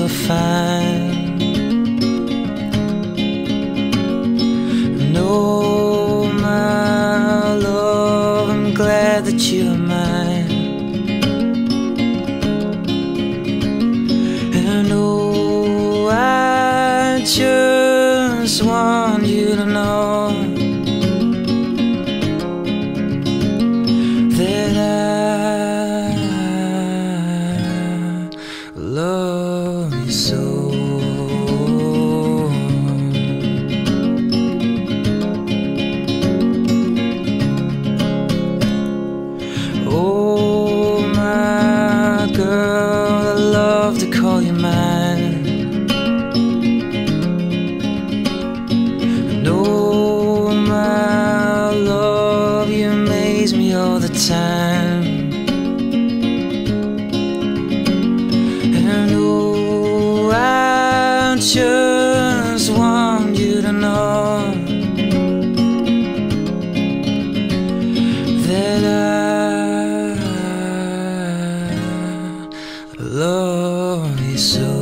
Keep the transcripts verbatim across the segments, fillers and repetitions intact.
so fine. No, my love, I'm glad that you're mine. And oh, I just want you to know that I love you so. Call you mine. No, my love, you amaze me all the time. And oh, I just want you to know that I love you so.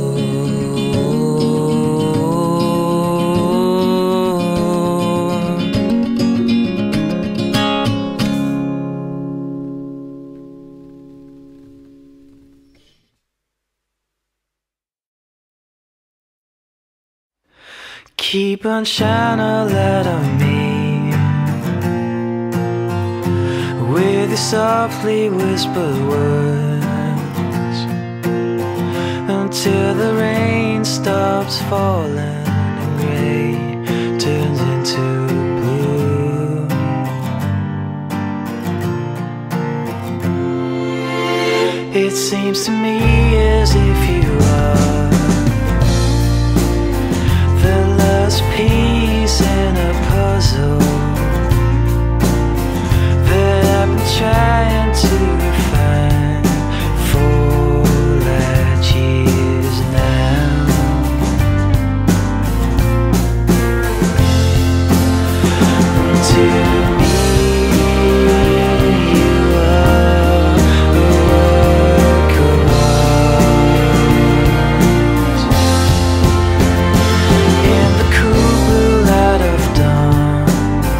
Keep on shining a light on me with your softly whispered words, till the rain stops falling and gray turns into blue. It seems to me as if you are the last piece in a puzzle that I've been trying to refine for that year. In the cool light of dawn,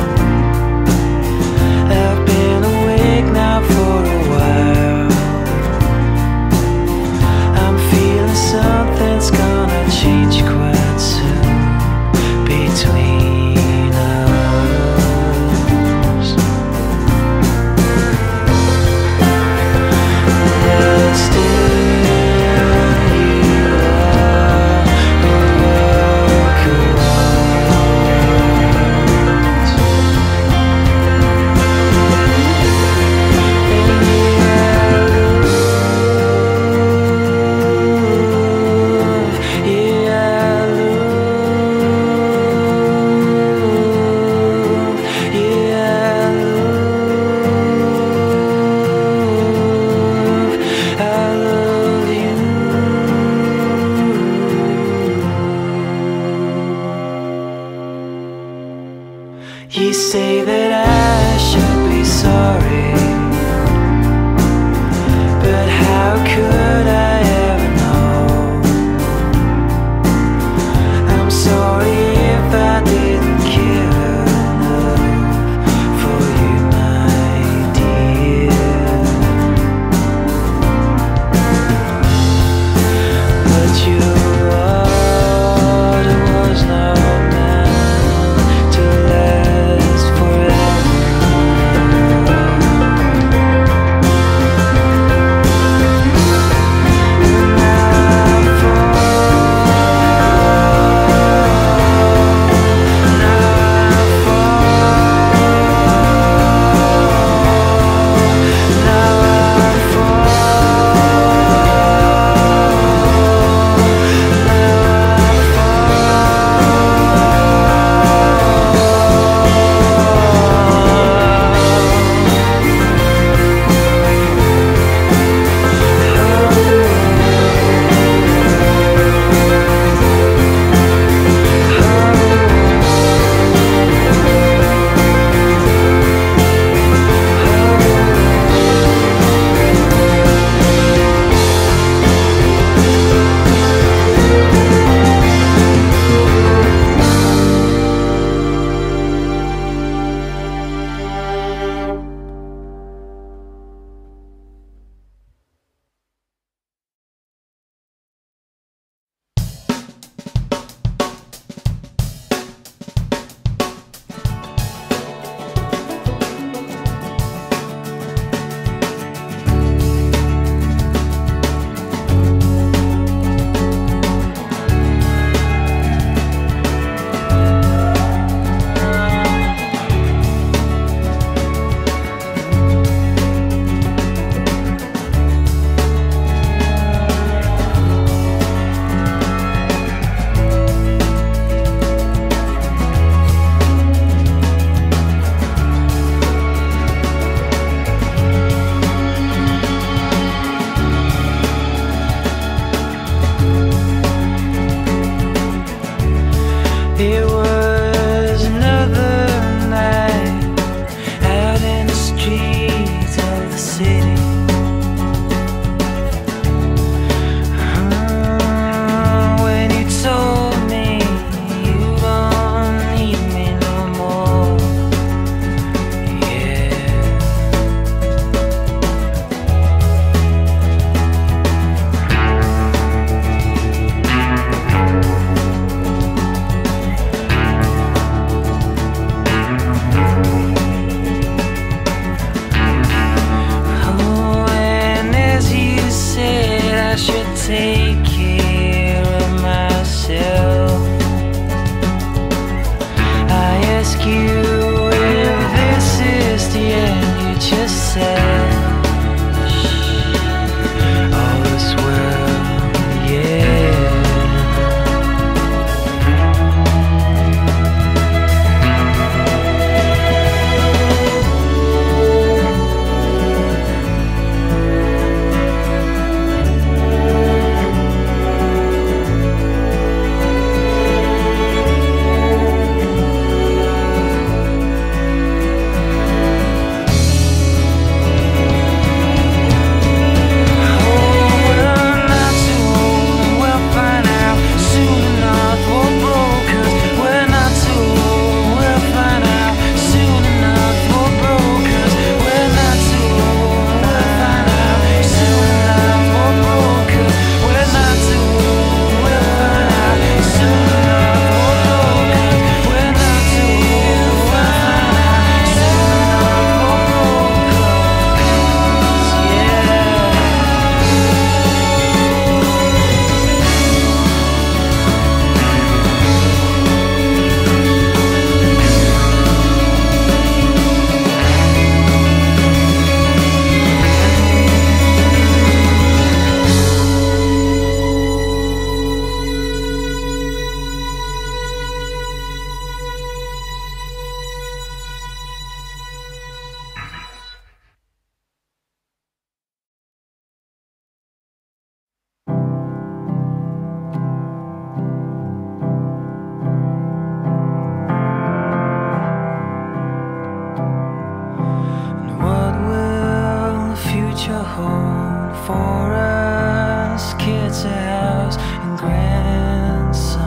phone for us, kids, a house, and grandsons.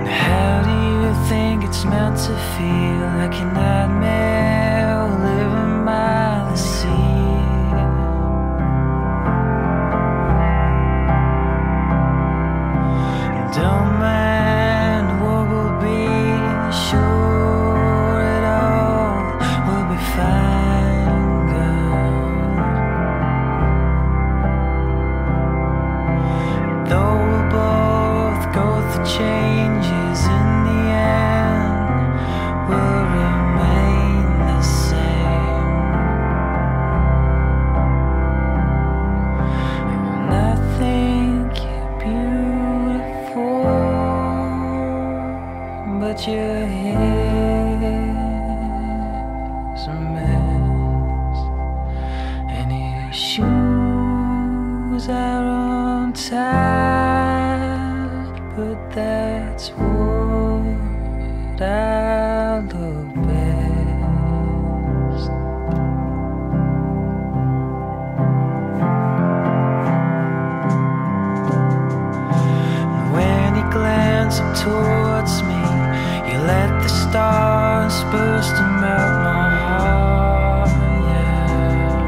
And how do you think it's meant to feel like a nightmare living by the sea? Changes in the end will remain the same. And I think you're beautiful, but your hair's a mess, and your shoes are untied. But that's what I love best. And when you glance up towards me, you let the stars burst and melt my heart, yeah.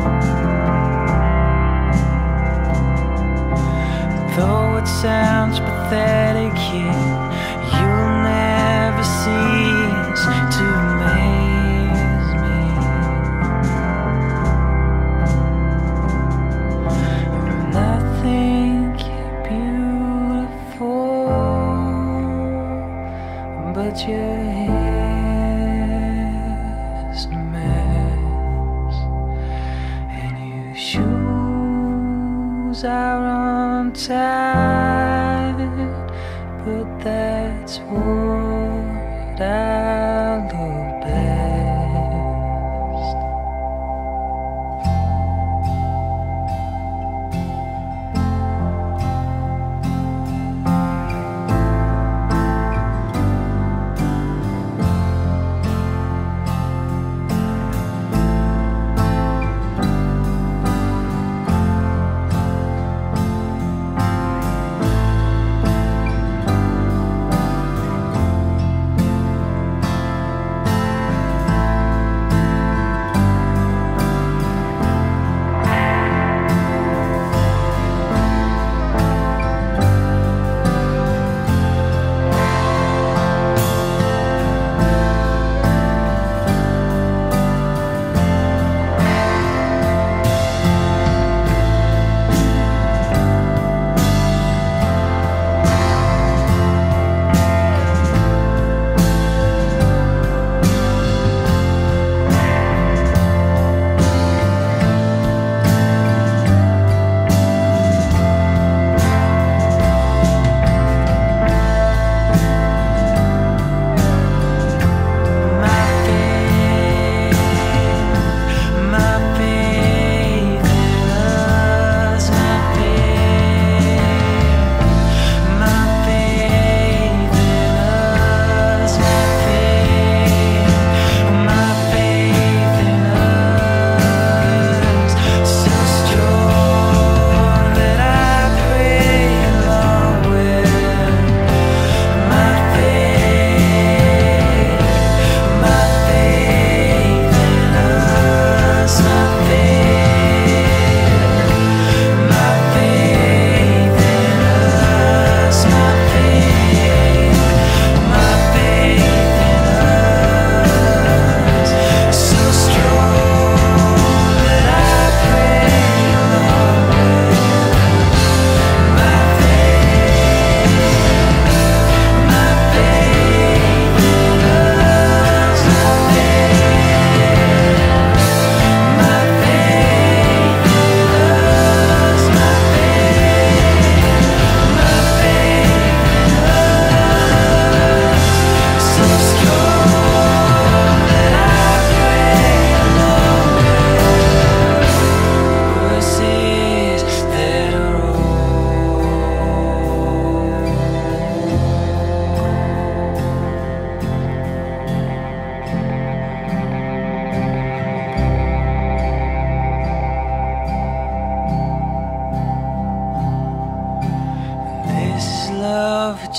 Though it sounds pathetic, yeah, you'll never cease to amaze me. And I think you're beautiful, but your hair's a mess, and your shoes are untied. But that's what I love best.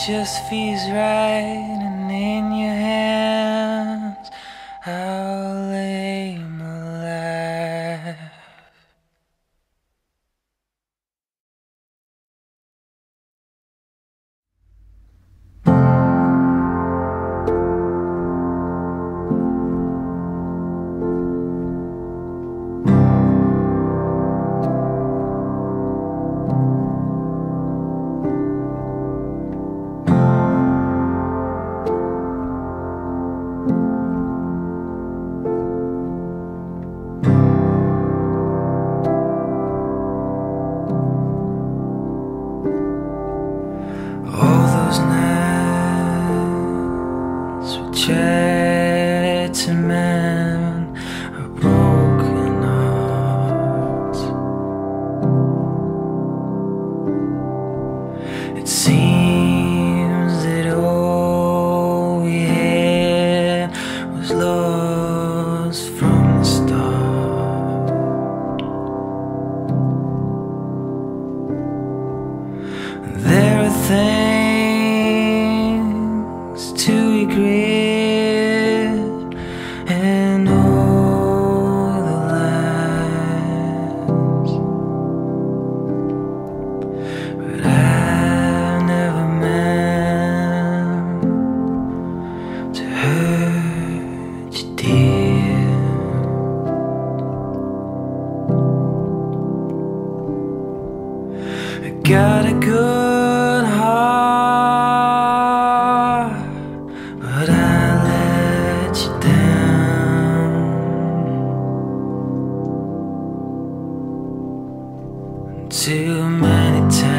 just feels right, and in your hands I'll lay my life. To mend a broken heart, it seems that all we had was lost from the start. There are things to regret, and all the lies, but I never meant to hurt you, dear. I got a good heart, but I let you down. Too many times.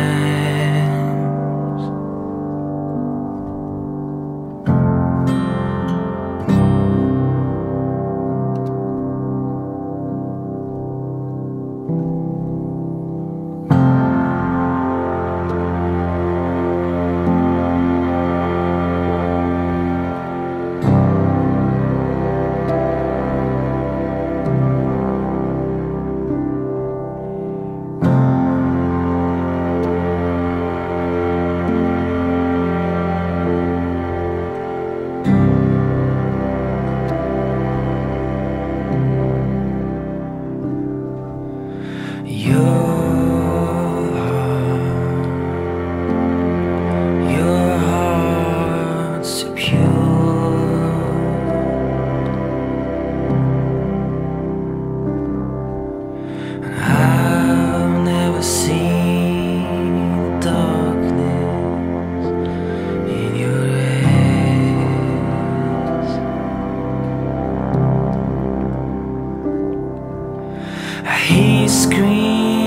He screamed,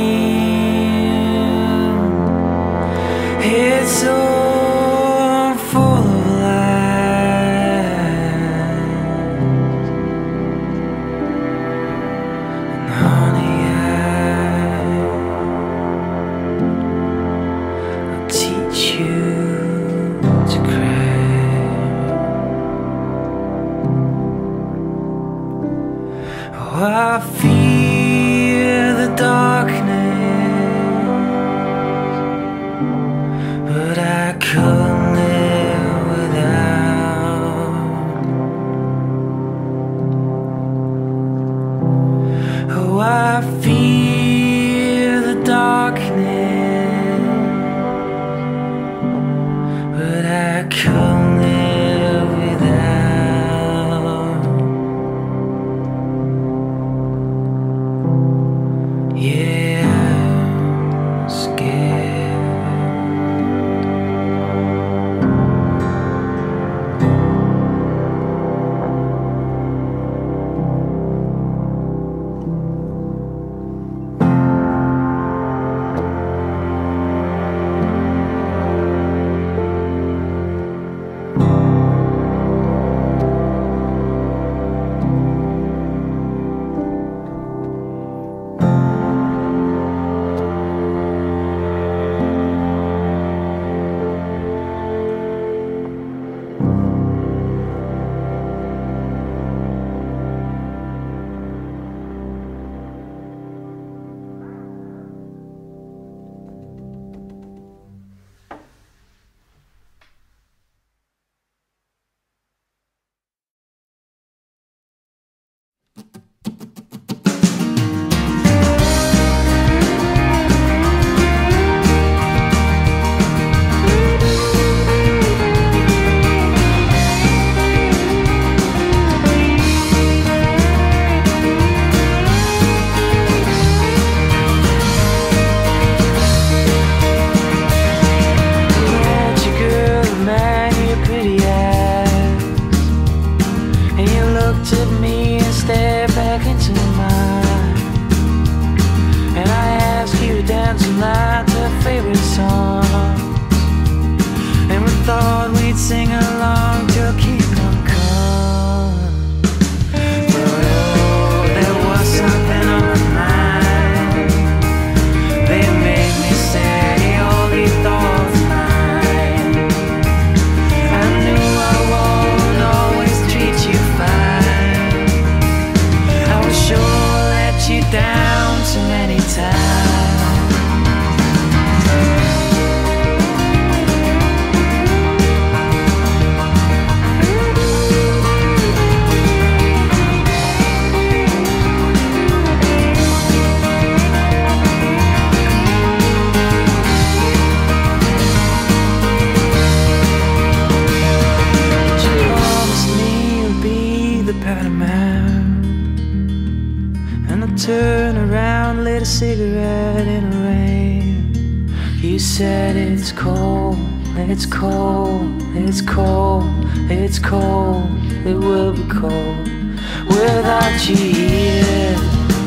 it's all full of lies, and honey, I, I'll teach you to cry. Oh, I feel darkness, but I couldn't live without. Oh, I fear the darkness, but I couldn't live without. Yeah. like their favorite songs, and we thought we'd sing along to keep them calm. But oh, there was something on my mind. They made me say only thoughts of mine. I knew I won't always treat you fine. I was sure I let you down too many times. And I turn around, lit a cigarette in the rain. You said it's cold, it's cold, it's cold, it's cold, it will be cold without you here.